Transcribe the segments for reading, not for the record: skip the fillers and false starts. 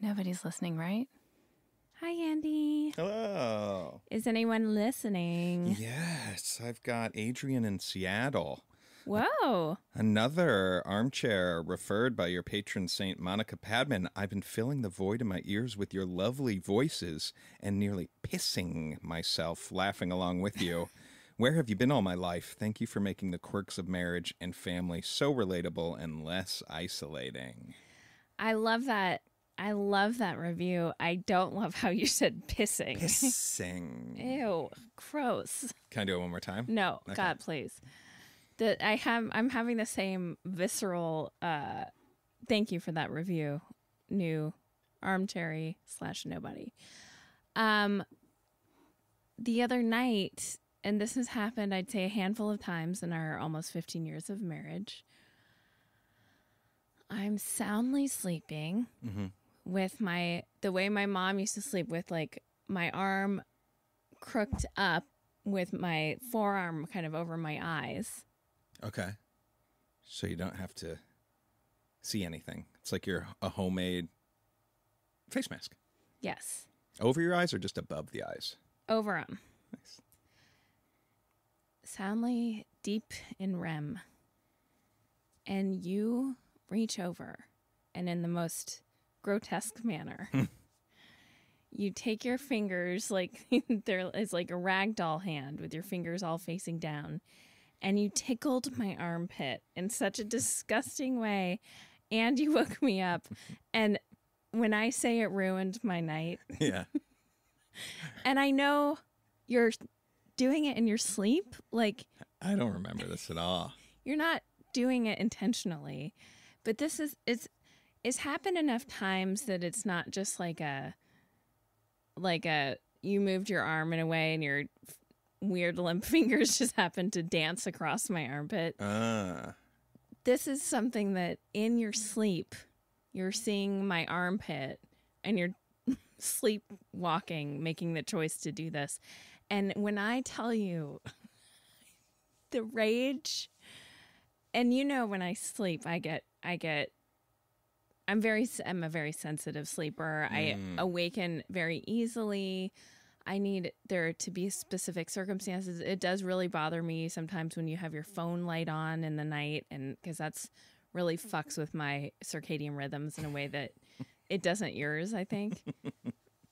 Nobody's listening, right? Hi, Andy. Hello. Is anyone listening? Yes, I've got Adrian in Seattle. Whoa. Another armchair referred by your patron saint, Monica Padman. I've been filling the void in my ears with your lovely voices and nearly pissing myself laughing along with you. Where have you been all my life? Thank you for making the quirks of marriage and family so relatable and less isolating. I love that. I love that review. I don't love how you said pissing. Pissing. Ew, gross. Can I do it one more time? No, okay. God, please. That I'm having the same visceral thank you for that review, new armchair/nobody. The other night, and this has happened I'd say a handful of times in our almost 15 years of marriage, I'm soundly sleeping with the way my mom used to sleep, with like my arm crooked up with my forearm kind of over my eyes. Okay. So you don't have to see anything. It's like you're a homemade face mask. Yes. Over your eyes or just above the eyes? Over them. Nice. Soundly deep in REM. And you reach over and in the most grotesque manner, you take your fingers like there is like a ragdoll hand with your fingers all facing down. And you tickled my armpit in such a disgusting way. And you woke me up. And when I say it ruined my night. Yeah. And I know you're doing it in your sleep. Like, I don't remember this at all. You're not doing it intentionally. But this is, it's happened enough times that it's not just like a you moved your arm in a way and you're weird limp fingers just happened to dance across my armpit. This is something that in your sleep, you're seeing my armpit and you're sleepwalking, making the choice to do this. And when I tell you the rage, and you know, when I sleep, I'm a very sensitive sleeper. I awaken very easily. I need there to be specific circumstances. It does really bother me sometimes when you have your phone light on in the night, and because that's really fucks with my circadian rhythms in a way that it doesn't yours, I think,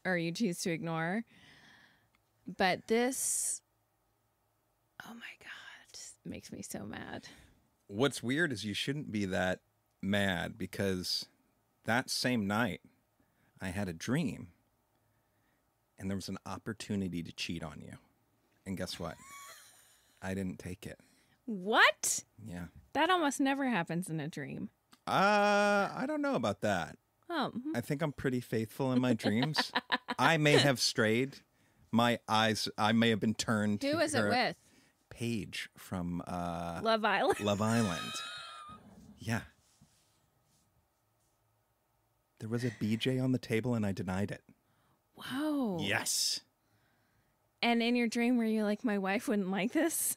or you choose to ignore. But this, oh my God, makes me so mad. What's weird is you shouldn't be that mad, because that same night I had a dream. And there was an opportunity to cheat on you. And guess what? I didn't take it. What? Yeah. That almost never happens in a dream. I don't know about that. Oh. I think I'm pretty faithful in my dreams. I may have strayed. My eyes, I may have been turned. Who was it with? Paige from Love Island. Love Island. Yeah. There was a BJ on the table and I denied it. Wow. Yes. And in your dream, were you like, my wife wouldn't like this?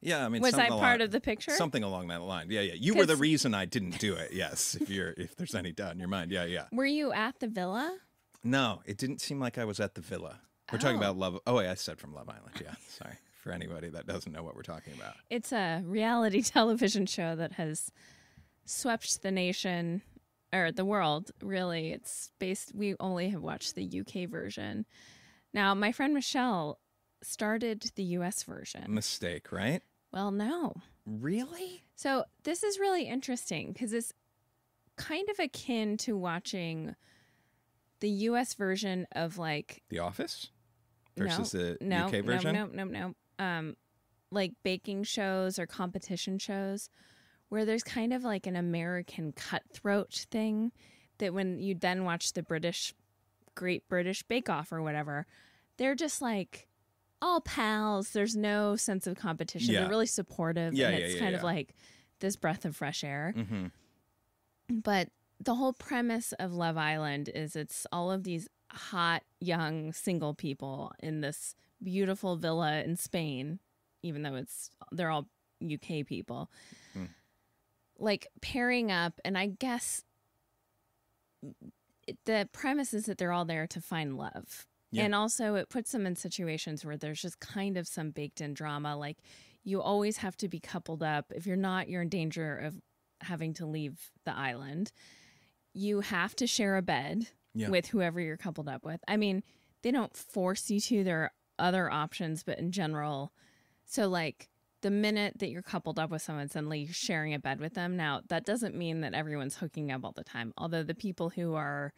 Yeah, I mean, was I part of the picture? Something along that line. Yeah, yeah. You were the reason I didn't do it. Yes, if there's any doubt in your mind. Yeah, yeah. Were you at the villa? No, it didn't seem like I was at the villa. We're talking about Love. Oh, wait, I said from Love Island. Yeah, sorry for anybody that doesn't know what we're talking about. It's a reality television show that has swept the nation. Or the world, really. We only have watched the UK version. Now, my friend Michelle started the US version. Mistake, right? Well, no. Really? So this is really interesting because it's kind of akin to watching the US version of like The Office versus UK version. No. Like baking shows or competition shows, where there's kind of like an American cutthroat thing that when you then watch the Great British Bake Off or whatever, they're just like all pals. There's no sense of competition. Yeah. They're really supportive. Yeah, and it's kind of like this breath of fresh air. Mm-hmm. But the whole premise of Love Island is it's all of these hot, young, single people in this beautiful villa in Spain, even though they're all UK people, like pairing up. And I guess the premise is that they're all there to find love. Yeah. And also it puts them in situations where there's just kind of some baked in drama. Like you always have to be coupled up. If you're not, you're in danger of having to leave the island. You have to share a bed with whoever you're coupled up with. I mean, they don't force you to. There are other options, but in general. So like the minute that you're coupled up with someone, suddenly you're sharing a bed with them. Now, that doesn't mean that everyone's hooking up all the time. Although the people who are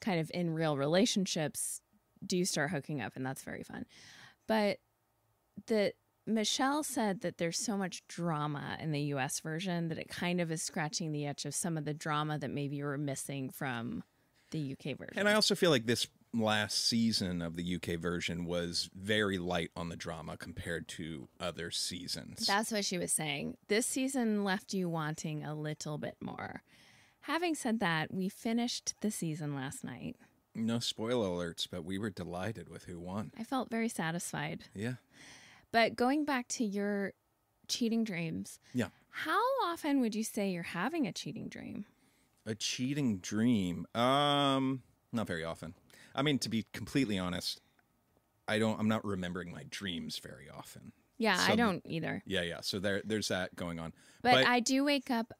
kind of in real relationships do start hooking up, and that's very fun. But Michelle said that there's so much drama in the U.S. version that it kind of is scratching the itch of some of the drama that maybe you were missing from the U.K. version. And I also feel like this last season of the U.K. version was very light on the drama compared to other seasons. That's what she was saying. This season left you wanting a little bit more. Having said that, we finished the season last night. No spoiler alerts, but we were delighted with who won. I felt very satisfied. Yeah. But going back to your cheating dreams, how often would you say you're having a cheating dream? A cheating dream? Not very often. I mean, to be completely honest, I'm not remembering my dreams very often. Yeah, so I don't either. Yeah. So there's that going on. But I do wake up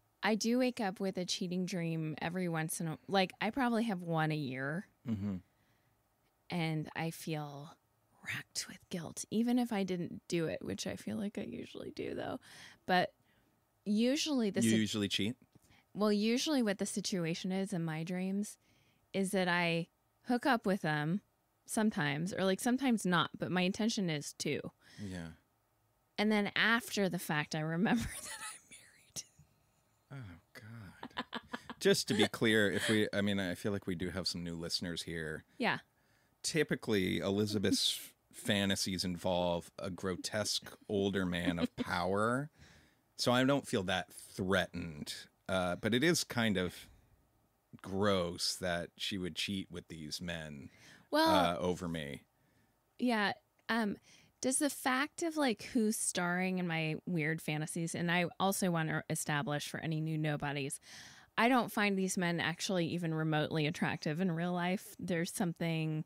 with a cheating dream every once in a while. Like, I probably have one a year. Mm-hmm. And I feel racked with guilt, even if I didn't do it, which I feel like I usually do, though. But usually you usually cheat? Well, usually what the situation is in my dreams is that I hook up with them sometimes, or like sometimes not, but my intention is to. Yeah. And then after the fact, I remember that I'm married. Oh, God. Just to be clear, I feel like we do have some new listeners here. Yeah. Typically, Elizabeth's fantasies involve a grotesque older man of power, so I don't feel that threatened. But it is kind of gross that she would cheat with these men over me. Yeah. Does the fact of like who's starring in my weird fantasies, and I also want to establish for any new nobodies, I don't find these men actually even remotely attractive in real life. There's something.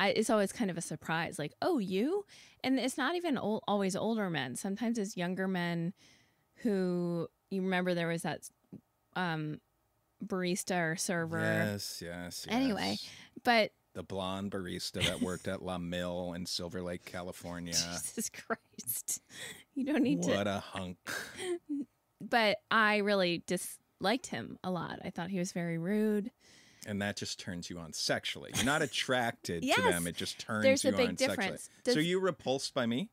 It's always kind of a surprise, like, oh, you? And it's not even always older men. Sometimes it's younger men who, you remember there was that barista or server. Yes. Anyway, but. The blonde barista that worked at La Mille in Silver Lake, California. Jesus Christ. You don't need to. What a hunk. But I really disliked him a lot. I thought he was very rude. And that just turns you on sexually. You're not attracted to them. It just turns you on sexually. There's a big difference. So you're repulsed by me?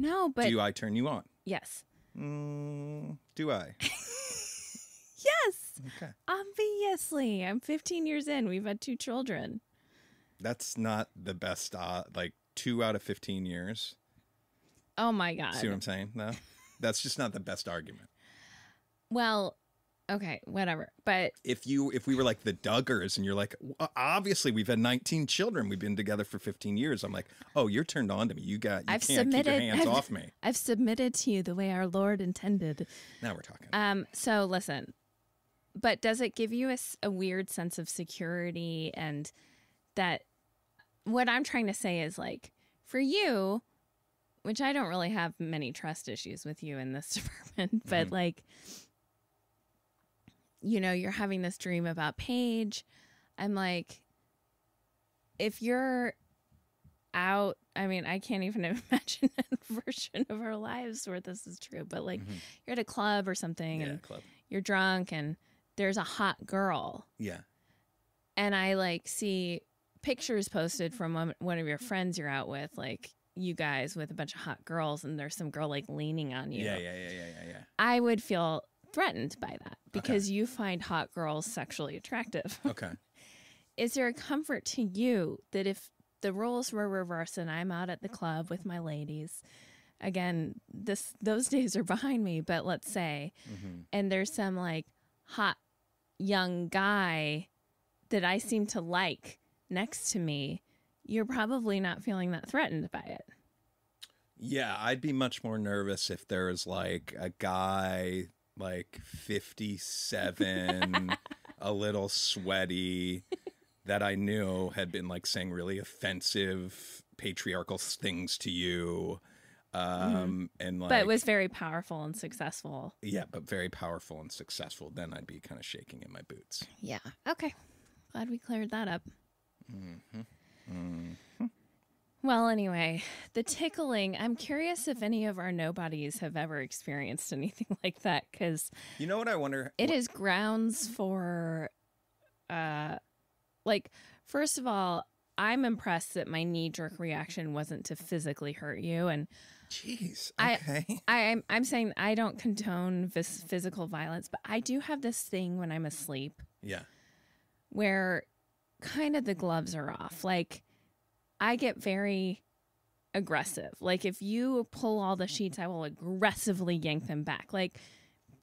No, but... Do I turn you on? Yes. Do I? Yes. Okay. Obviously. I'm 15 years in. We've had 2 children. That's not the best, like 2 out of 15 years. Oh, my God. See what I'm saying? No, that's just not the best argument. Well... Okay, whatever. But if we were like the Duggars and you're like, obviously we've had 19 children. We've been together for 15 years. I'm like, oh, you're turned on to me. You can't keep your hands off me. I've submitted to you the way our Lord intended. Now we're talking. So listen, but does it give you a weird sense of security? And that what I'm trying to say is like, for you, which I don't really have many trust issues with you in this department, but like... You know, you're having this dream about Paige. I'm like, if you're out, I mean, I can't even imagine a version of our lives where this is true. But like, you're at a club or something, and you're drunk, and there's a hot girl. Yeah. And I like see pictures posted from one of your friends you're out with, like you guys with a bunch of hot girls, and there's some girl like leaning on you. Yeah. I would feel threatened by that because you find hot girls sexually attractive. Okay. Is there a comfort to you that if the roles were reversed and I'm out at the club with my ladies, again, those days are behind me, but let's say, and there's some like hot young guy that I seem to like next to me, you're probably not feeling that threatened by it. Yeah, I'd be much more nervous if there was like a guy like 57, a little sweaty, that I knew had been like saying really offensive patriarchal things to you. And like, but was very powerful and successful. Yeah, but very powerful and successful. Then I'd be kind of shaking in my boots. Yeah. Okay. Glad we cleared that up. Mm-hmm. Mm-hmm. Well, anyway, the tickling, I'm curious if any of our nobodies have ever experienced anything like that, because you know what I wonder? It is grounds for, like, first of all, I'm impressed that my knee-jerk reaction wasn't to physically hurt you. And jeez, okay. I'm saying I don't condone physical violence, but I do have this thing when I'm asleep. Yeah. Where kind of the gloves are off. Like, I get very aggressive. Like, if you pull all the sheets, I will aggressively yank them back. Like,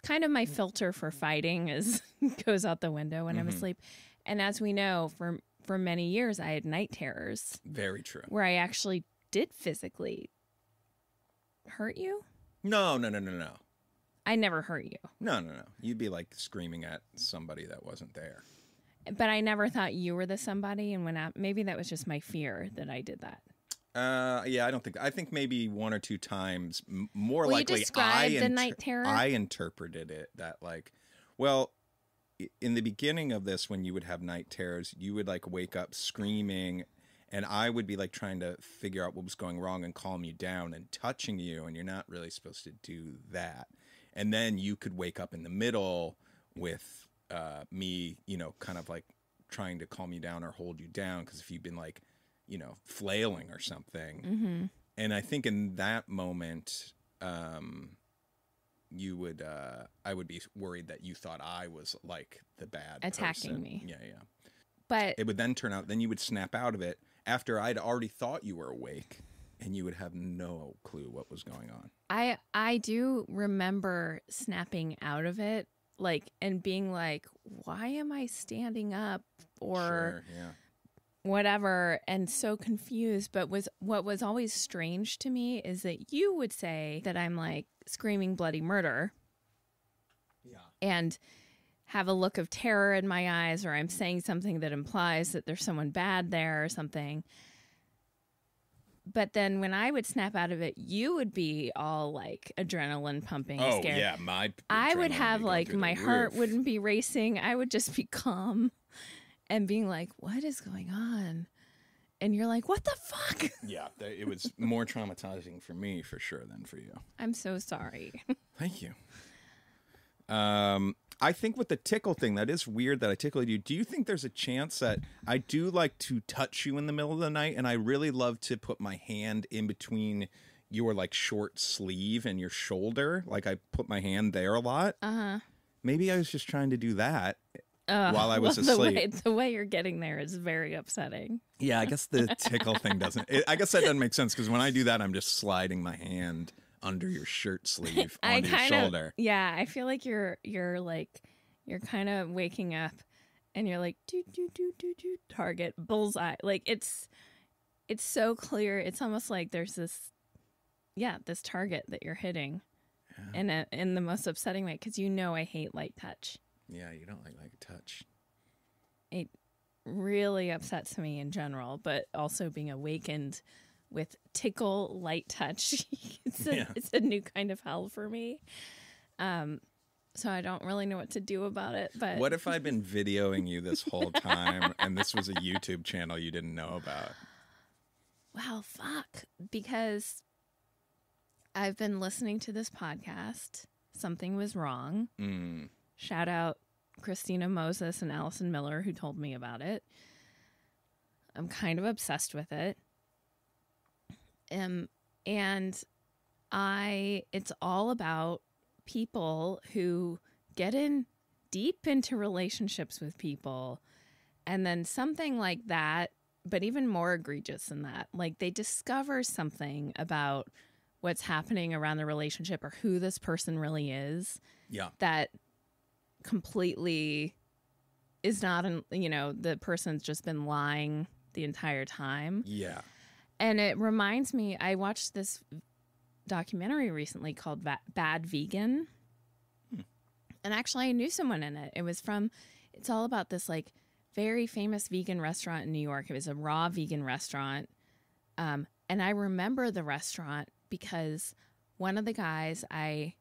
kind of my filter for fighting is goes out the window when I'm asleep. And as we know, for many years, I had night terrors. Very true. Where I actually did physically hurt you. No. I never hurt you. No. You'd be, like, screaming at somebody that wasn't there. But I never thought you were the somebody, and when maybe that was just my fear that I did that. Yeah, I think maybe one or two times, more well, likely. You described the night terror. I interpreted it that like, well, in the beginning of this, when you would have night terrors, you would like wake up screaming, and I would be like trying to figure out what was going wrong and calm you down and touching you, and you're not really supposed to do that. And then you could wake up in the middle with me, you know, kind of like trying to calm you down or hold you down, because if you've been like, you know, flailing or something. And I think in that moment, you would, I would be worried that you thought I was like the bad attacking person. Me. Yeah. But it would then turn out, then you would snap out of it after I'd already thought you were awake, and you would have no clue what was going on. I do remember snapping out of it, like, and being like, why am I standing up or whatever, and so confused. But what was always strange to me is that you would say that I'm like screaming bloody murder and have a look of terror in my eyes, or I'm saying something that implies that there's someone bad there or something. But then when I would snap out of it, you would be all like adrenaline pumping. Oh, scared. Yeah. I would have like my heart wouldn't be racing. I would just be calm. And being like, what is going on? And you're like, what the fuck? Yeah, it was more traumatizing for me, for sure, than for you. I'm so sorry. Thank you. I think with the tickle thing, that is weird that I tickled you. Do you think there's a chance that I do like to touch you in the middle of the night, and I really love to put my hand in between your, like, short sleeve and your shoulder? Like, I put my hand there a lot. Uh-huh. Maybe I was just trying to do that. While I was asleep. The way you're getting there is very upsetting. Yeah, I guess the tickle thing doesn't... I guess that doesn't make sense, because when I do that, I'm just sliding my hand under your shirt sleeve onto your shoulder. Yeah, I feel like you're kind of waking up, and you're like, do, target, bullseye. Like, it's so clear. It's almost like there's this target that you're hitting in the most upsetting way, because you know I hate light touch. Yeah, you don't like touch. It really upsets me in general, but also being awakened with tickle light touch. It's a new kind of hell for me. So I don't really know what to do about it. But what if I'd been videoing you this whole time and this was a YouTube channel you didn't know about? Wow, fuck. Because I've been listening to this podcast, Something Was Wrong. Shout out Christina Moses and Allison Miller, who told me about it. I'm kind of obsessed with it. And it's all about people who get in deep into relationships with people. And then something like that, but even more egregious than that. Like, they discover something about what's happening around the relationship or who this person really is. Yeah. That... completely is not, the person's just been lying the entire time. Yeah. And it reminds me, I watched this documentary recently called Bad Vegan. Hmm. And actually I knew someone in it. It was from, it's all about this like very famous vegan restaurant in New York. It was a raw vegan restaurant. And I remember the restaurant because one of the guys I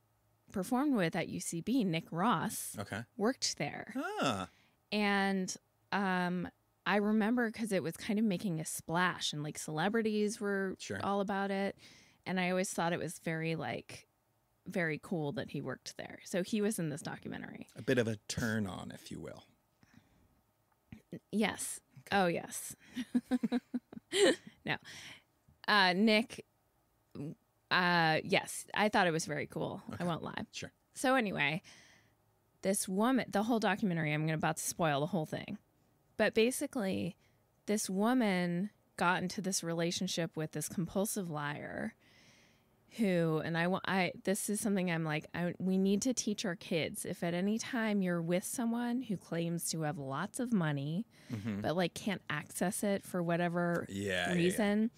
performed with at UCB, Nick Ross, worked there. Ah. And I remember because it was kind of making a splash and like celebrities were all about it. And I always thought it was very like, very cool that he worked there. So he was in this documentary. A bit of a turn on, if you will. Yes. Okay. Oh, yes. No. Nick, yes, I thought it was very cool. Okay. I won't lie. Sure. So anyway, this woman, the whole documentary, I'm about to spoil the whole thing. But basically, this woman got into this relationship with this compulsive liar who, and I this is something I'm like, we need to teach our kids. If at any time you're with someone who claims to have lots of money, but like can't access it for whatever reason,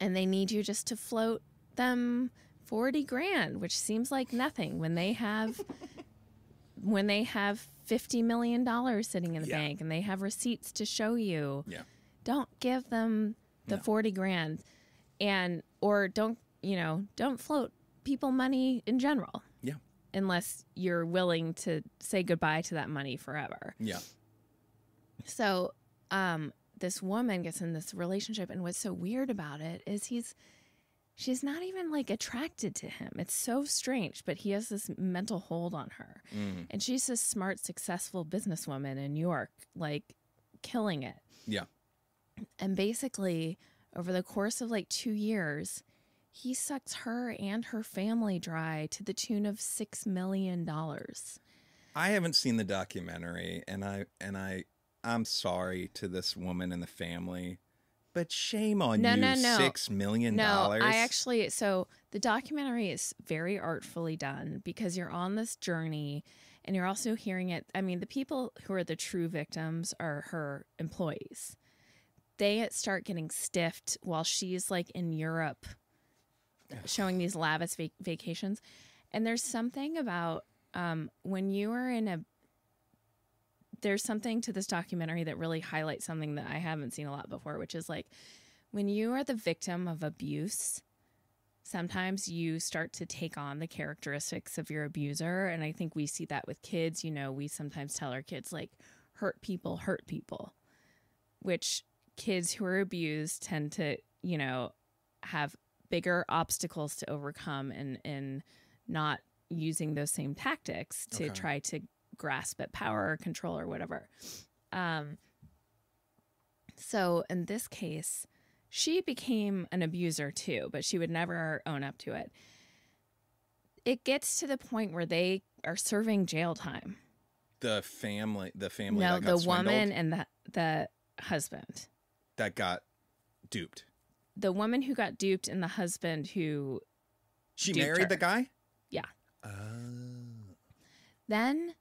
and they need you just to float them 40 grand, which seems like nothing when they have, when they have $50 million sitting in the bank and they have receipts to show you. Yeah. Don't give them the 40 grand and, or don't, you know, don't float people money in general. Yeah. Unless you're willing to say goodbye to that money forever. Yeah. So, this woman gets in this relationship, and what's so weird about it is she's not even like attracted to him. It's so strange, but he has this mental hold on her. And she's this smart, successful businesswoman in New York, like killing it. Yeah. And basically over the course of like 2 years, he sucks her and her family dry to the tune of $6 million. I haven't seen the documentary, and I'm sorry to this woman and the family, but shame on you. No. $6 million. No, I actually, so the documentary is very artfully done because you're on this journey and you're also hearing it. I mean, the people who are the true victims are her employees. They start getting stiffed while she's like in Europe showing these lavish vacations. And there's something about when you are in a, there's something to this documentary that really highlights something that I haven't seen a lot before, which is like when you are the victim of abuse, sometimes you start to take on the characteristics of your abuser. And I think we see that with kids. You know, we sometimes tell our kids like hurt people, which kids who are abused tend to, you know, have bigger obstacles to overcome and not using those same tactics to try to grasp at power or control or whatever. So in this case, she became an abuser too, but she would never own up to it. It gets to the point where they are serving jail time. The family no, that got the woman and the husband that got duped. The woman who got duped and the husband who she married her. The guy? Yeah. Then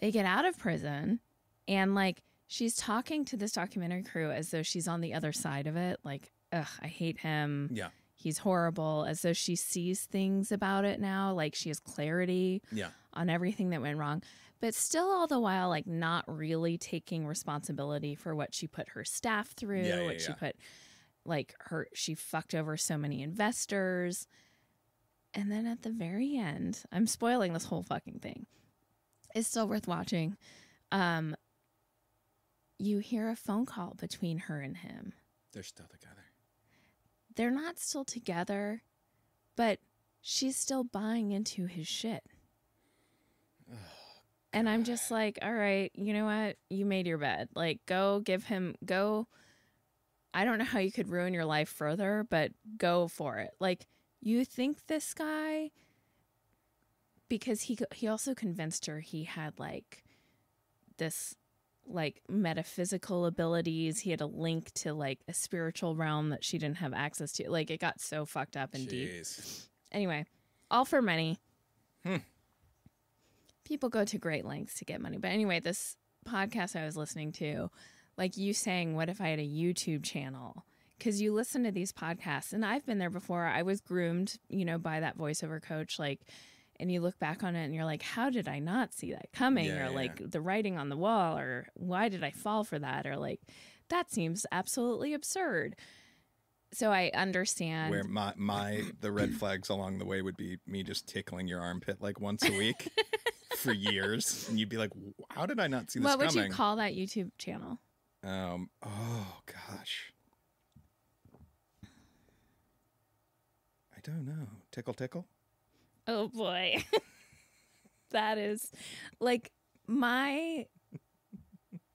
they get out of prison, and like she's talking to this documentary crew as though she's on the other side of it. Like, ugh, I hate him. Yeah. He's horrible. As though she sees things about it now. Like she has clarity on everything that went wrong, but still all the while, like not really taking responsibility for what she put her staff through, she put like her, she fucked over so many investors. And then at the very end, I'm spoiling this whole fucking thing. It's still worth watching. You hear a phone call between her and him. They're still together. They're not still together, but she's still buying into his shit. Oh, and I'm just like, all right, you know what? You made your bed. Like, go give him, go. I don't know how you could ruin your life further, but go for it. Like, you think this guy... Because he also convinced her he had like this like metaphysical abilities. He had a link to like a spiritual realm that she didn't have access to. Like it got so fucked up and deep. Anyway, all for money. People go to great lengths to get money. But anyway, this podcast I was listening to like you saying, what if I had a YouTube channel? Because you listen to these podcasts, and I've been there before. I was groomed, you know, by that voiceover coach, like, and you look back on it and you're like, how did I not see that coming? Yeah, or yeah, like the writing on the wall, or why did I fall for that? Or like, that seems absolutely absurd. So I understand where the red flags along the way would be me just tickling your armpit like once a week for years. And you'd be like, how did I not see this coming? What would you call that YouTube channel? Oh gosh. I don't know. Tickle Tickle? Oh boy. That is like my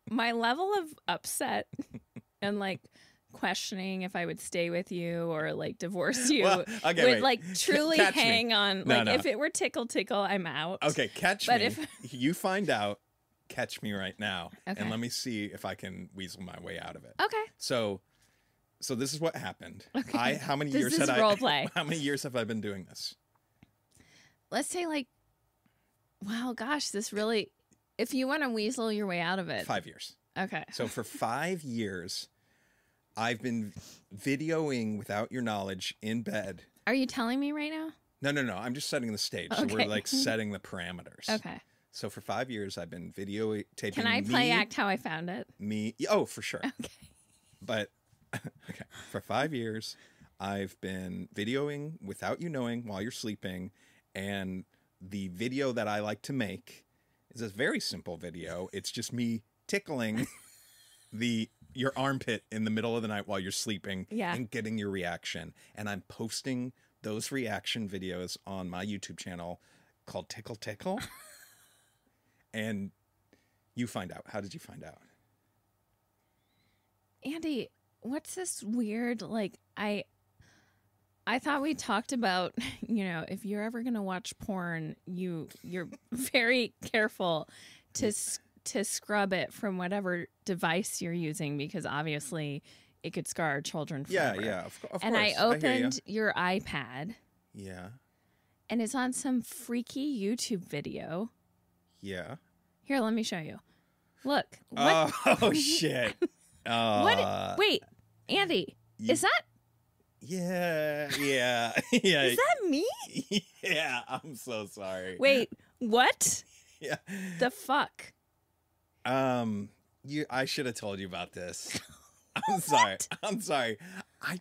level of upset and like questioning if I would stay with you or like divorce you would like truly hang on. Like if it were Tickle Tickle, I'm out. Okay, but if you find out, catch me right now. Okay. And let me see if I can weasel my way out of it. Okay. So this is what happened. Okay. How many years have I been doing this? Let's say like, wow, gosh, this really, if you want to weasel your way out of it. 5 years. Okay. So for 5 years, I've been videoing without your knowledge in bed. Are you telling me right now? No. I'm just setting the stage. Okay. So we're like setting the parameters. Okay. So for 5 years, I've been videotaping. Can I act how I found it? Oh, for sure. Okay. But okay, for 5 years, I've been videoing without you knowing while you're sleeping. And the video that I like to make is a very simple video. It's just me tickling your armpit in the middle of the night while you're sleeping and getting your reaction. And I'm posting those reaction videos on my YouTube channel called Tickle Tickle. And you find out. How did you find out? Andy, what's this weird, like, I thought we talked about, you know, if you're ever going to watch porn, you're very careful to scrub it from whatever device you're using, because obviously it could scar our children forever. Yeah, of course. And I opened your iPad. Yeah. And it's on some freaky YouTube video. Yeah. Here, let me show you. Look. What? Oh, shit. What? Wait, Andy, is that? Yeah. Is that me? Yeah, I'm so sorry. Wait, what? Yeah. The fuck? I should have told you about this. I'm sorry.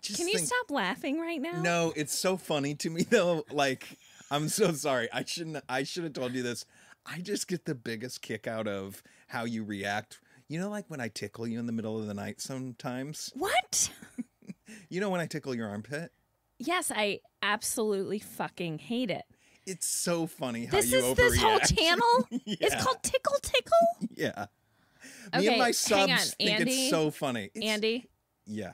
Can you stop laughing right now? No, it's so funny to me though. Like, I'm so sorry. I should have told you this. I just get the biggest kick out of how you react. You know, like when I tickle you in the middle of the night sometimes? What? You know when I tickle your armpit? Yes, I absolutely fucking hate it. It's so funny how you overreact. This whole channel is called Tickle Tickle? Yeah. Okay, me and my subs think Andy, it's so funny. Andy? Yeah.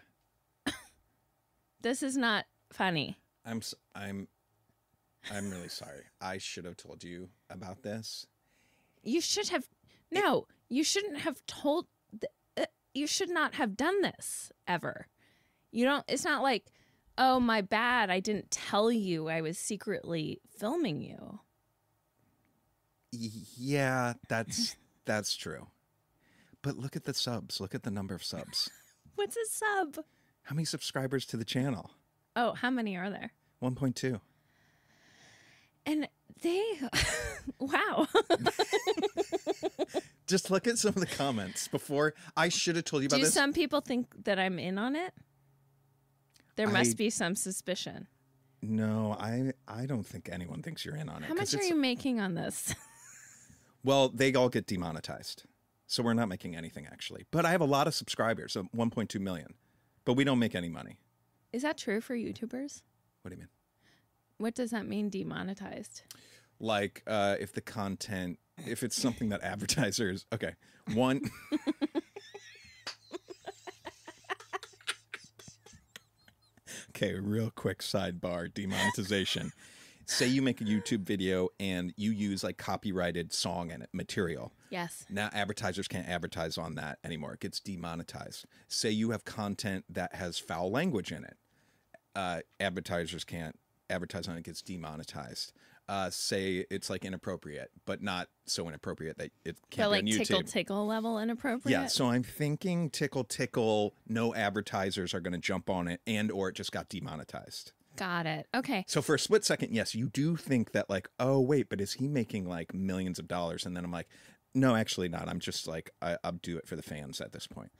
This is not funny. I'm really sorry. I should have told you about this. You should have. No, you shouldn't have told. You should not have done this ever. You don't, it's not like, oh, my bad, I didn't tell you I was secretly filming you. Yeah, that's true. But look at the subs. Look at the number of subs. What's a sub? How many subscribers to the channel? Oh, how many are there? 1.2. And wow. Just look at some of the comments before. I should have told you about this. Do some people think that I'm in on it? There must be some suspicion. No, I don't think anyone thinks you're in on it. How much are you making on this? Well, they all get demonetized. So we're not making anything, actually. But I have a lot of subscribers, 1.2 million. But we don't make any money. Is that true for YouTubers? What do you mean? What does that mean, demonetized? Like if the content, if it's something that advertisers, okay, one... Okay, real quick sidebar, demonetization. Say you make a YouTube video and you use like copyrighted song and material. Yes. Now advertisers can't advertise on that anymore. It gets demonetized. Say you have content that has foul language in it. Advertisers can't advertise on it. It gets demonetized. say it's like inappropriate, but not so inappropriate that it can't be on YouTube. Tickle Tickle level inappropriate? Yeah, so I'm thinking Tickle Tickle, no advertisers are going to jump on it, and or it just got demonetized. Got it. Okay. So for a split second, yes, you do think that like, oh, wait, but is he making like millions of dollars? And then I'm like, no, actually not. I'm just like, I'll do it for the fans at this point.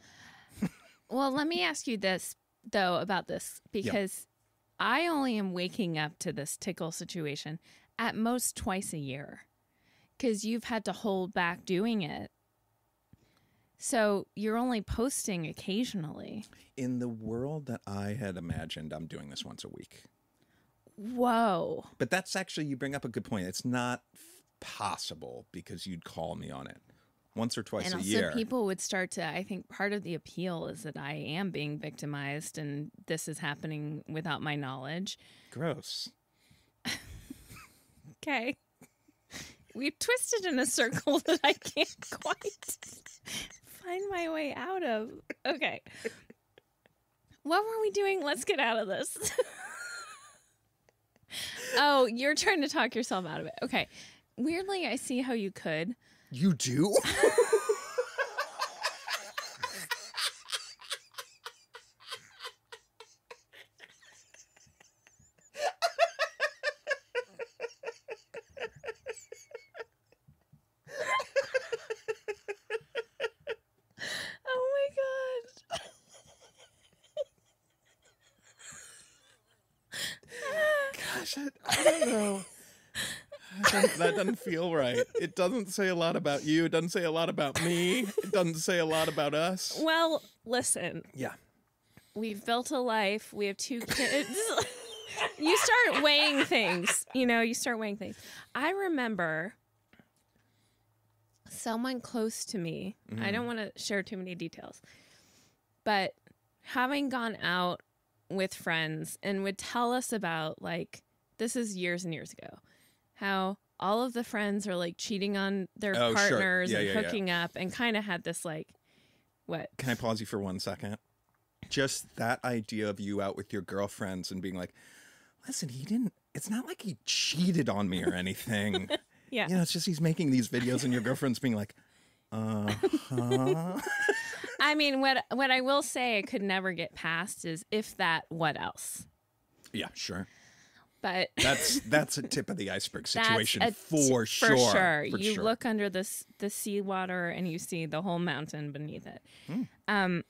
Well, let me ask you this, though, about this, because yep. I only am waking up to this tickle situation at most twice a year because you've had to hold back doing it. So you're only posting occasionally. In the world that I had imagined, I'm doing this once a week. Whoa. But that's actually, you bring up a good point. It's not possible because you'd call me on it once or twice a year. And also people would start to, I think part of the appeal is that I am being victimized and this is happening without my knowledge. Gross. Okay. We've twisted in a circle that I can't quite find my way out of. Okay. What were we doing? Let's get out of this. Oh, you're trying to talk yourself out of it. Okay. Weirdly, I see how you could. You do? That doesn't feel right. It doesn't say a lot about you. It doesn't say a lot about me. It doesn't say a lot about us. Well, listen. Yeah. We've built a life. We have two kids. You start weighing things. You know, you start weighing things. I remember someone close to me. I don't want to share too many details. But having gone out with friends and would tell us about, like, this is years and years ago, how all of the friends are like cheating on their partners and hooking up and kind of had this like, what? Can I pause you for 1 second? Just that idea of you out with your girlfriends and being like, listen, he didn't, it's not like he cheated on me or anything. Yeah. You know, it's just he's making these videos and your girlfriend's being like, I mean, what I will say I could never get past is if that, what else? Yeah, sure. But that's a tip of the iceberg situation for sure. For sure. You look under the seawater and you see the whole mountain beneath it. Mm.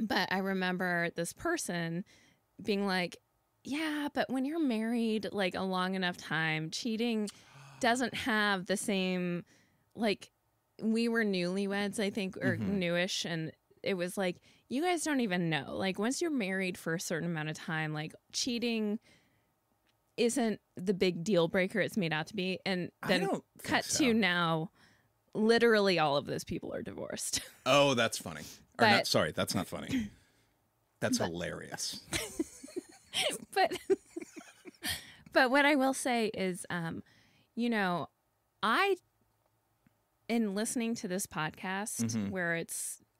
But I remember this person being like, yeah, but when you're married like a long enough time, cheating doesn't have the same, like we were newlyweds, I think, or newish. And it was like, you guys don't even know. Like once you're married for a certain amount of time, like cheating isn't the big deal breaker it's made out to be. And then cut to now, literally all of those people are divorced. Oh, that's funny. Or not, sorry, that's not funny. That's hilarious. But what I will say is, you know, in listening to this podcast where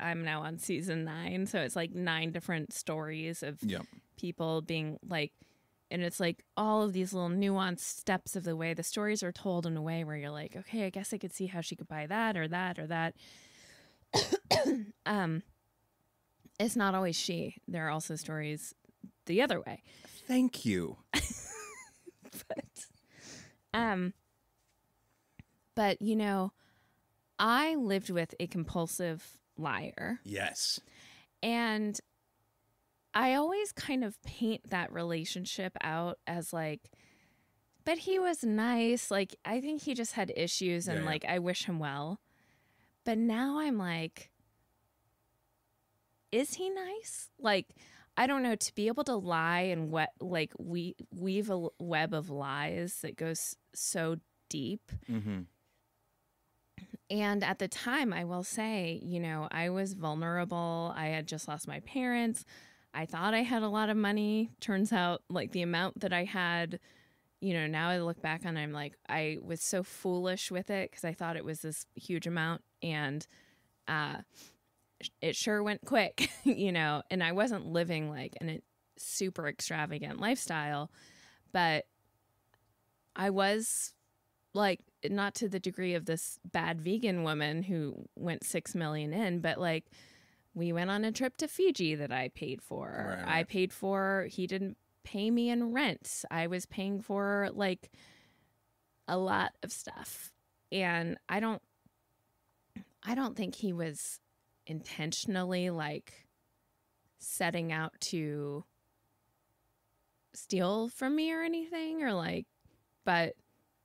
I'm now on season 9, so it's like 9 different stories of people being like, and it's like all of these little nuanced steps of the way the stories are told in a way where you're like, okay, I guess I could see how she could buy that or that or that. It's not always she. There are also stories the other way. Thank you. But, you know, I lived with a compulsive liar. Yes. And I always kind of paint that relationship out as like, but he was nice. Like, I think he just had issues and like, I wish him well. But now I'm like, is he nice? Like, I don't know, to be able to lie and like weave a web of lies that goes so deep. And at the time, I will say, you know, I was vulnerable. I had just lost my parents. I thought I had a lot of money. Turns out, like, the amount that I had, you know, now I look back on it, I'm like, I was so foolish with it because I thought it was this huge amount. And it sure went quick, you know. And I wasn't living, like, a super extravagant lifestyle. But I was like, not to the degree of this bad vegan woman who went 6 million in, but like we went on a trip to Fiji that I paid for. Right. I paid for, he didn't pay me in rent. I was paying for like a lot of stuff. And I don't think he was intentionally like setting out to steal from me or anything, or like, but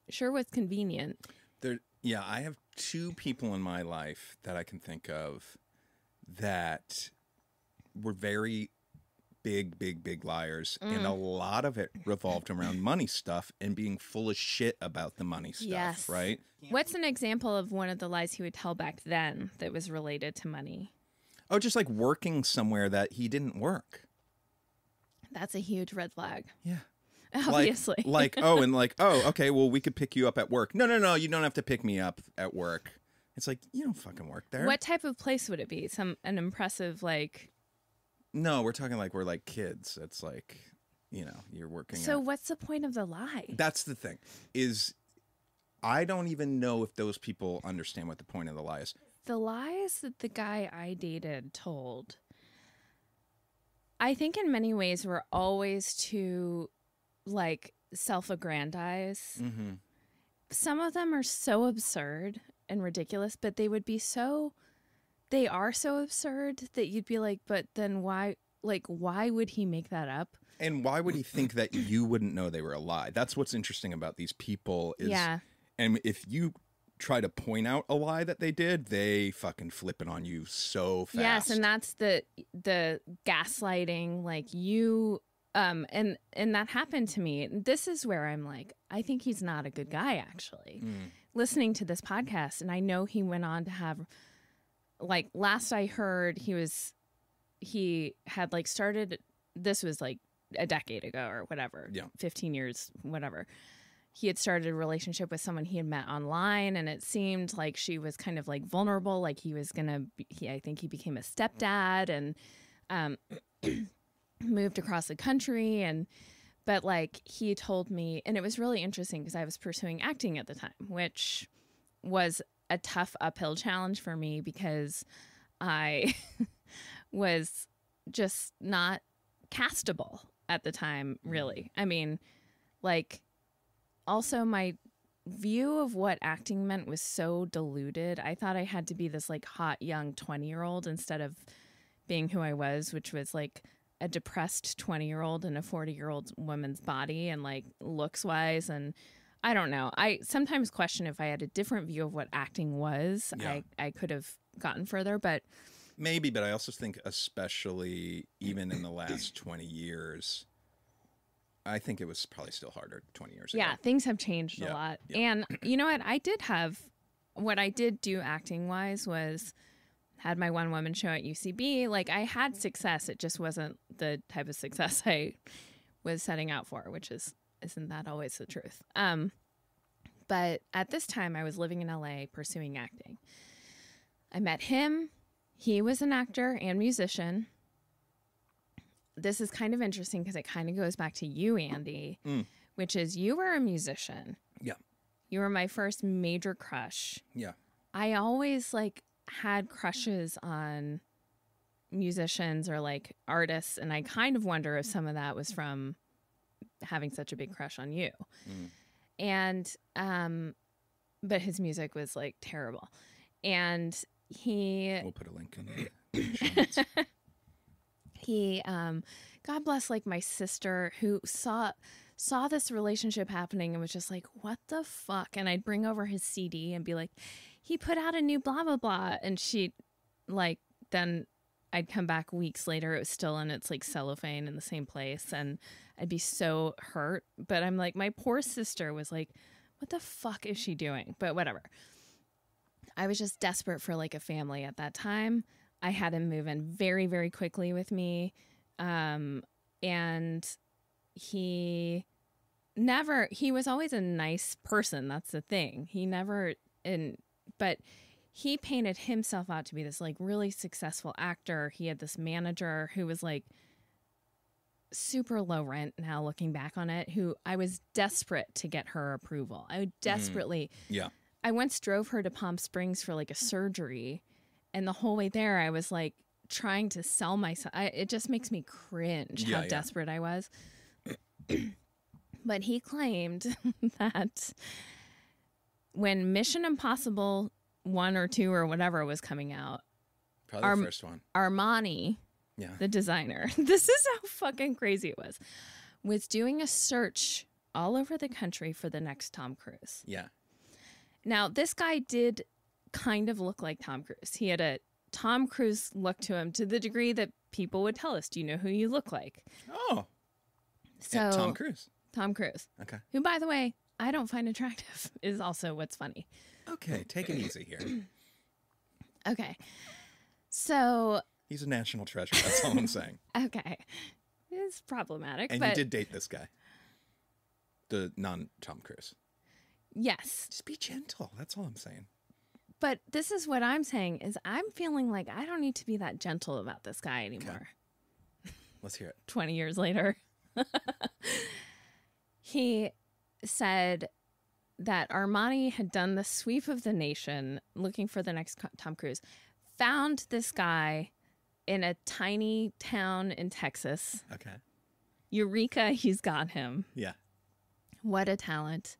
sure was convenient. There, yeah, I have two people in my life that I can think of that were very big liars, and a lot of it revolved around money stuff and being full of shit about the money stuff. Yes. Right? What's an example of one of the lies he would tell back then that was related to money? Oh, just like working somewhere that he didn't work. That's a huge red flag. Yeah. Obviously. Like, oh, okay, well, we could pick you up at work. No, you don't have to pick me up at work. It's like, you don't fucking work there. What type of place would it be? An impressive, like... No, we're talking like we're like kids. It's like, you know, you're working... So what's the point of the lie? That's the thing, is I don't even know if those people understand what the point of the lie is. The lies that the guy I dated told, I think in many ways were always to... like self-aggrandize. Mm-hmm. Some of them are so absurd and ridiculous, but they are so absurd that you'd be like, but then why would he make that up? And why would he think that you wouldn't know they were a lie? That's what's interesting about these people is, yeah. And if you try to point out a lie that they did, they fucking flip it on you so fast. Yes, and that's the gaslighting, like you... And that happened to me. This is where I'm like, I think he's not a good guy, actually. Mm. Listening to this podcast, and I know he went on to have, like, last I heard, he had like started, this was like a decade ago or whatever, yeah. 15 years, whatever. He had started a relationship with someone he had met online, and it seemed like she was kind of like vulnerable, like he was gonna, I think he became a stepdad, and moved across the country, but like he told me, and it was really interesting because I was pursuing acting at the time, which was a tough uphill challenge for me because I was just not castable at the time, really. I mean, like, also my view of what acting meant was so diluted. I thought I had to be this like hot young 20-year-old instead of being who I was, which was like a depressed 20-year-old in a 40-year-old woman's body, and like looks wise. And I don't know, I sometimes question if I had a different view of what acting was, yeah. I could have gotten further, but maybe. But I also think, especially even in the last 20 years, I think it was probably still harder 20 years ago. Yeah, things have changed a lot. Yeah. And you know what? What I did do acting wise was had my one-woman show at UCB. Like, I had success. It just wasn't the type of success I was setting out for, which isn't that always the truth. But at this time, I was living in LA pursuing acting. I met him. He was an actor and musician. This is kind of interesting because it kind of goes back to you, Andy, which is you were a musician. Yeah. You were my first major crush. Yeah. I always, like... had crushes on musicians or like artists, and I kind of wonder if some of that was from having such a big crush on you. And but his music was like terrible, and we'll put a link in it. He God bless, like, my sister who saw this relationship happening and was just like, what the fuck? And I'd bring over his CD and be like, he put out a new blah, blah, blah. And she, like, then I'd come back weeks later. It was still in its, like, cellophane in the same place. And I'd be so hurt. But I'm like, my poor sister was like, what the fuck is she doing? But whatever. I was just desperate for, like, a family at that time. I had him move in very, very quickly with me. And he was always a nice person. That's the thing. But he painted himself out to be this, like, really successful actor. He had this manager who was, like, super low rent now looking back on it, who I was desperate to get her approval. I desperately. Yeah. I once drove her to Palm Springs for like a surgery, and the whole way there I was like trying to sell myself. It just makes me cringe how desperate I was. But he claimed that when Mission Impossible 1 or 2 or whatever was coming out, probably the first one, Armani, the designer, this is how fucking crazy it was doing a search all over the country for the next Tom Cruise. Yeah. Now, this guy did kind of look like Tom Cruise. He had a Tom Cruise look to him to the degree that people would tell us, do you know who you look like? Oh. So yeah, Tom Cruise. Tom Cruise. Okay. Who, by the way, I don't find attractive is also what's funny. Okay. Take it easy here. Okay. So. He's a national treasure. That's all I'm saying. Okay. It's problematic. And but... you did date this guy. The non-Tom Cruise. Yes. Just be gentle. That's all I'm saying. But this is what I'm saying is I'm feeling like I don't need to be that gentle about this guy anymore. Okay. Let's hear it. 20 years later. He said that Armani had done the sweep of the nation looking for the next Tom Cruise, found this guy in a tiny town in Texas. Okay. Eureka, he's got him. Yeah. What a talent.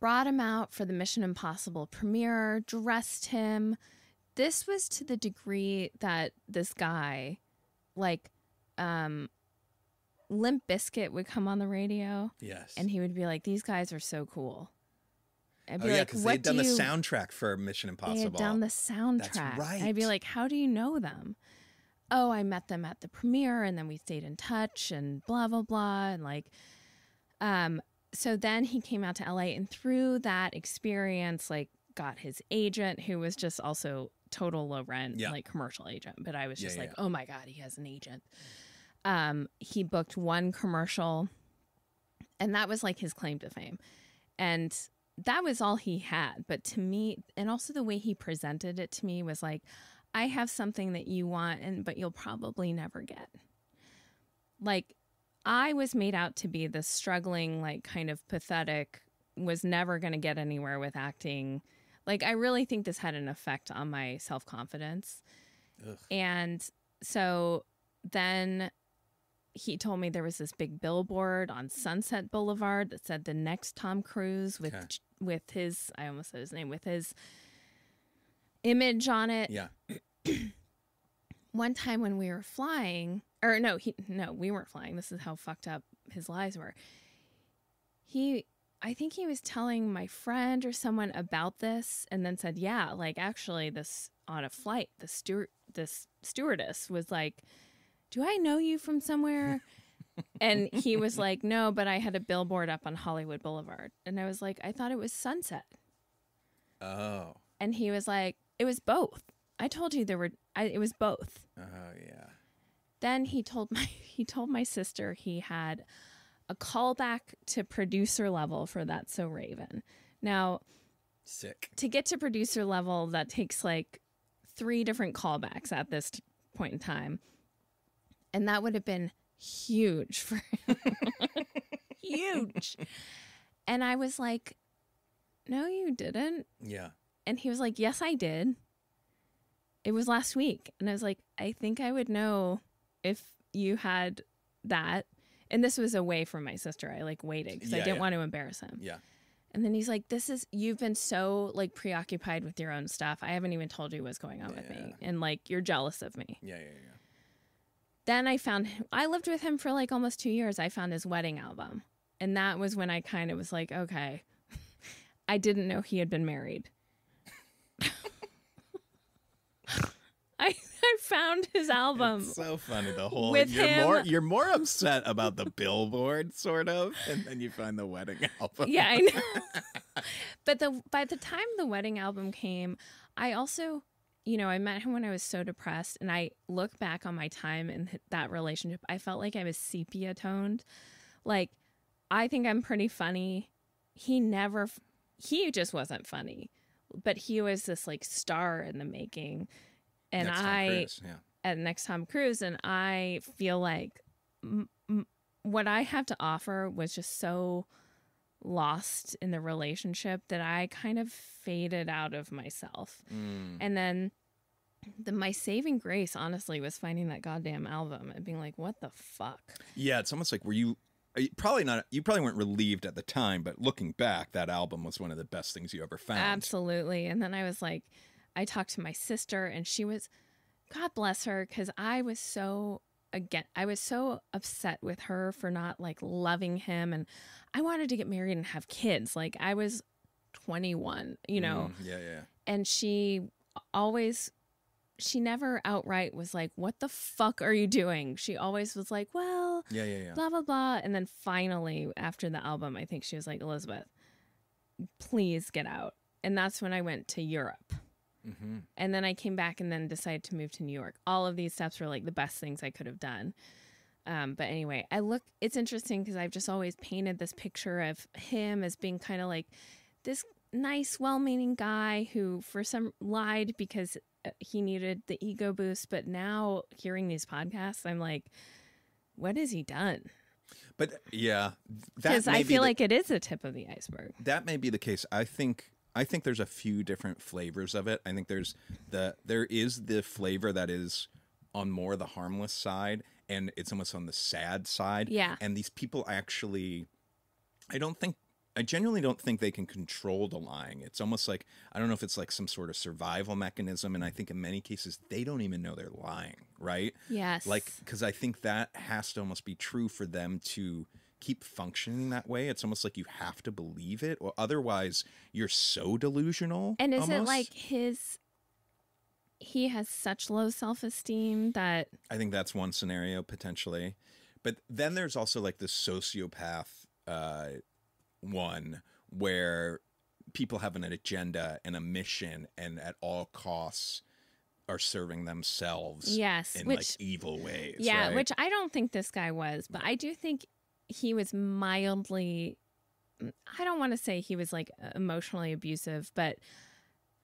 Brought him out for the Mission Impossible premiere, dressed him. This was to the degree that this guy, like, Limp Bizkit would come on the radio. Yes. And he would be like, these guys are so cool. I'd be like, because they'd done the soundtrack for Mission Impossible. They had done the soundtrack. That's right. I'd be like, how do you know them? Oh, I met them at the premiere, and then we stayed in touch, and blah, blah, blah. And like, so then he came out to L.A. and through that experience, like, got his agent, who was just also total low rent, like commercial agent. But I was just like, oh, my God, he has an agent. He booked one commercial, and that was like his claim to fame. And that was all he had. But to me, and also the way he presented it to me was like, I have something that you want, but you'll probably never get. Like, I was made out to be this struggling, like, kind of pathetic, was never going to get anywhere with acting. Like, I really think this had an effect on my self-confidence. And so then he told me there was this big billboard on Sunset Boulevard that said the next Tom Cruise with with his, I almost said his name, with his image on it. Yeah. One time when we were flying... Or no, we weren't flying. This is how fucked up his lies were. I think he was telling my friend or someone about this, and then said, "Yeah, like actually, this on a flight, this stewardess was like, 'Do I know you from somewhere?'" And he was like, "No, but I had a billboard up on Hollywood Boulevard," and I was like, "I thought it was Sunset." Oh. And he was like, "It was both. I told you there were. It was both." Oh yeah. Then he told my sister he had a callback to producer level for That's So Raven. Now, sick. To get to producer level, that takes like 3 different callbacks at this point in time. And that would have been huge for him. Huge. And I was like, "No, you didn't." Yeah. And he was like, "Yes, I did. It was last week." And I was like, "I think I would know if you had that." And this was away from my sister. I like waited because I didn't want to embarrass him. Yeah. And then he's like, you've been so like preoccupied with your own stuff. I haven't even told you what's going on with me. And like, you're jealous of me. Yeah. Then I lived with him for like almost 2 years. I found his wedding album. And that was when I kind of was like, okay, I didn't know he had been married. I found his album. It's so funny. The whole you're more upset about the billboard, sort of, and then you find the wedding album. Yeah, I know. But by the time the wedding album came, I also, you know, I met him when I was so depressed, and I look back on my time in that relationship. I felt like I was sepia toned. Like, I think I'm pretty funny. He just wasn't funny, but he was this like star in the making. And next Tom Cruise, and I feel like what I have to offer was just so lost in the relationship that I kind of faded out of myself. Mm. And then my saving grace, honestly, was finding that goddamn album and being like, what the fuck? Yeah, it's almost like, were you... Probably not. You probably weren't relieved at the time, but looking back, that album was one of the best things you ever found. Absolutely. And then I was like, I talked to my sister, and she was, God bless her, because I was so upset with her for not like loving him, and I wanted to get married and have kids. Like I was 21, you know. Yeah, yeah. And she never outright was like, what the fuck are you doing? She always was like, well, yeah, yeah, yeah, blah, blah, blah. And then finally, after the album, I think she was like, Elizabeth, please get out. And that's when I went to Europe. Mm-hmm. And then I came back and then decided to move to New York. All of these steps were like the best things I could have done. But anyway, it's interesting because I've just always painted this picture of him as being kind of like this nice, well-meaning guy who lied because he needed the ego boost. But now hearing these podcasts, I'm like, what has he done? But yeah, because I feel like it is the tip of the iceberg. That may be the case. I think there's a few different flavors of it. I think there is the flavor that is on more the harmless side, and it's almost on the sad side. Yeah. And these people actually, I genuinely don't think they can control the lying. It's almost like, I don't know if it's like some sort of survival mechanism. And I think in many cases, they don't even know they're lying, right? Yes. Like, because I think that has to almost be true for them to keep functioning that way. It's almost like you have to believe it, or otherwise you're so delusional. And is it like he has such low self-esteem that... I think that's one scenario, potentially. But then there's also like the sociopath... one where people have an agenda and a mission, and at all costs are serving themselves, yes, in like evil ways. Yeah, right? Which I don't think this guy was, but I do think he was mildly, I don't want to say he was like emotionally abusive, but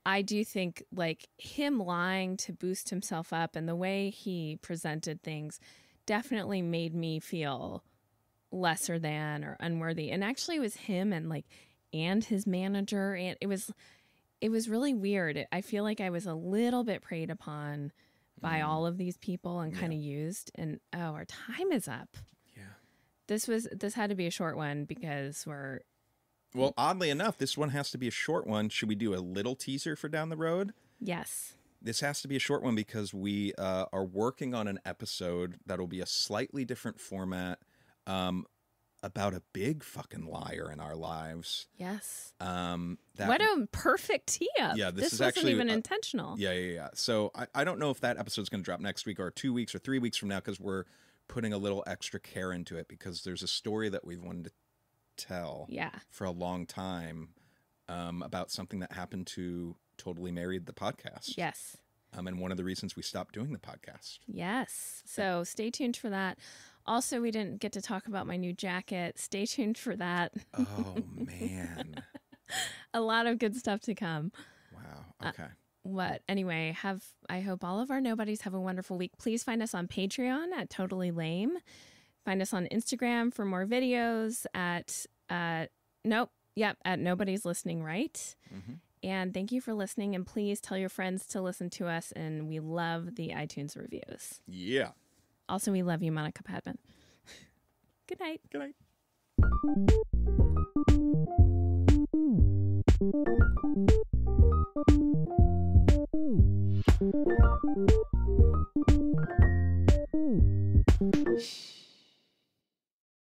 I do think like him lying to boost himself up and the way he presented things definitely made me feel lesser than or unworthy. And actually it was him and his manager, and it was really weird. I feel like I was a little bit preyed upon by all of these people and kind of used. And oh, our time is up. Yeah, this had to be a short one because we're... Well, oddly enough, this one has to be a short one. Should we do a little teaser for down the road? Yes. This has to be a short one because we are working on an episode that'll be a slightly different format, about a big fucking liar in our lives. Yes. What a perfect tee up. Yeah, this is actually even intentional. Yeah, yeah, yeah. So I don't know if that episode's going to drop next week or 2 weeks or 3 weeks from now, because we're putting a little extra care into it because there's a story that we've wanted to tell for a long time, about something that happened to Totally Married, the podcast. Yes. And one of the reasons we stopped doing the podcast. Yes. So stay tuned for that. Also, we didn't get to talk about my new jacket. Stay tuned for that. Oh, man. A lot of good stuff to come. Wow. Okay. Anyway, I hope all of our nobodies have a wonderful week. Please find us on Patreon at Totally Laime. Find us on Instagram for more videos at Nobody's Listening, Right? Mm-hmm. And thank you for listening. And please tell your friends to listen to us. And we love the iTunes reviews. Yeah. Also, we love you, Monica Padman. Good night. Good night.